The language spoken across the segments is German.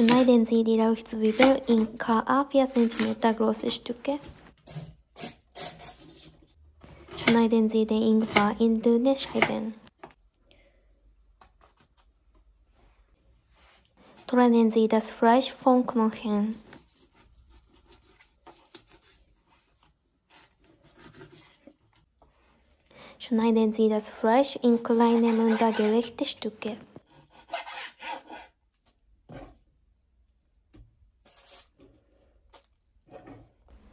Schneiden Sie die Lauchzwiebel in ca. 4 cm große Stücke. Schneiden Sie den Ingwer in dünne Scheiben. Trennen Sie das Fleisch vom Knochen. Schneiden Sie das Fleisch in kleine muntergerechte Stücke.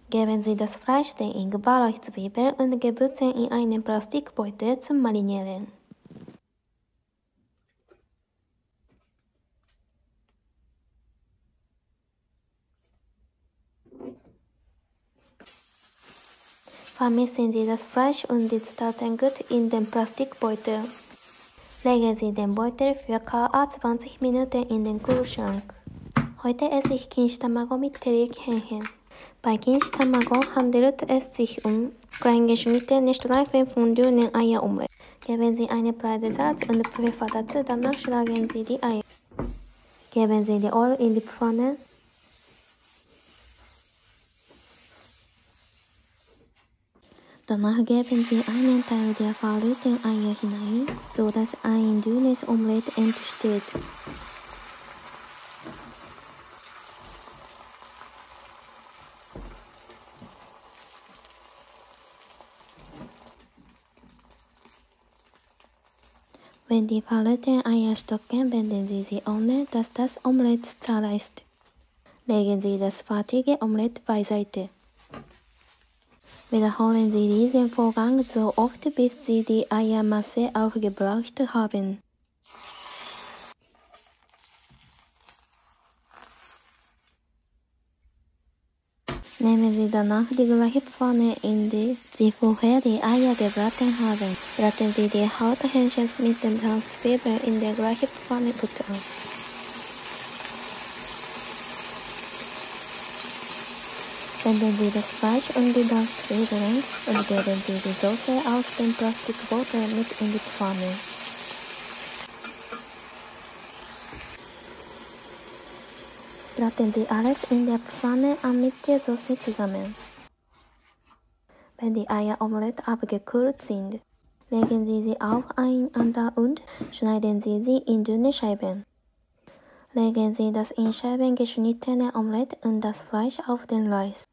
Geben Sie das Fleisch den Ingwer, Lauchzwiebeln und Gewürzen in einen Plastikbeutel zum Marinieren. Vermischen Sie das Fleisch und die Zutaten gut in den Plastikbeutel. Legen Sie den Beutel für ca. 20 Minuten in den Kühlschrank. Heute esse ich Kinshi Tamago mit Teriyaki Hähnchen. Bei Kinshi Tamago handelt es sich um kleingeschnittene Streifen von dünnen Eieromelette. Geben Sie eine Prise Salz und Pfeffer dazu, danach schlagen Sie die Eier. Geben Sie die Öl in die Pfanne. Danach geben Sie einen Teil der verrührten Eier hinein, sodass ein dünnes Omelett entsteht. Wenn die verrührten Eier stocken, wenden Sie sie ohne, dass das Omelett zerreißt. Legen Sie das fertige Omelett beiseite. Wiederholen Sie diesen Vorgang so oft, bis Sie die Eiermasse aufgebraucht haben. Nehmen Sie danach die gleiche Pfanne, in die Sie vorher die Eier gebraten haben. Braten Sie die Haut des Hähnchens mit den Lauchzwiebeln in der gleichen Pfanne gut an. Wenden Sie das Fleisch und die Lauchzwiebeln und geben Sie die Soße aus dem Plastikbeutel mit in die Pfanne. Braten Sie alles in der Pfanne an mit der Soße zusammen. Wenn die Eieromelette abgekühlt sind, legen Sie sie aufeinander und schneiden Sie sie in dünne Scheiben. Legen Sie das in Scheiben geschnittene Omelett und das Fleisch auf den Reis.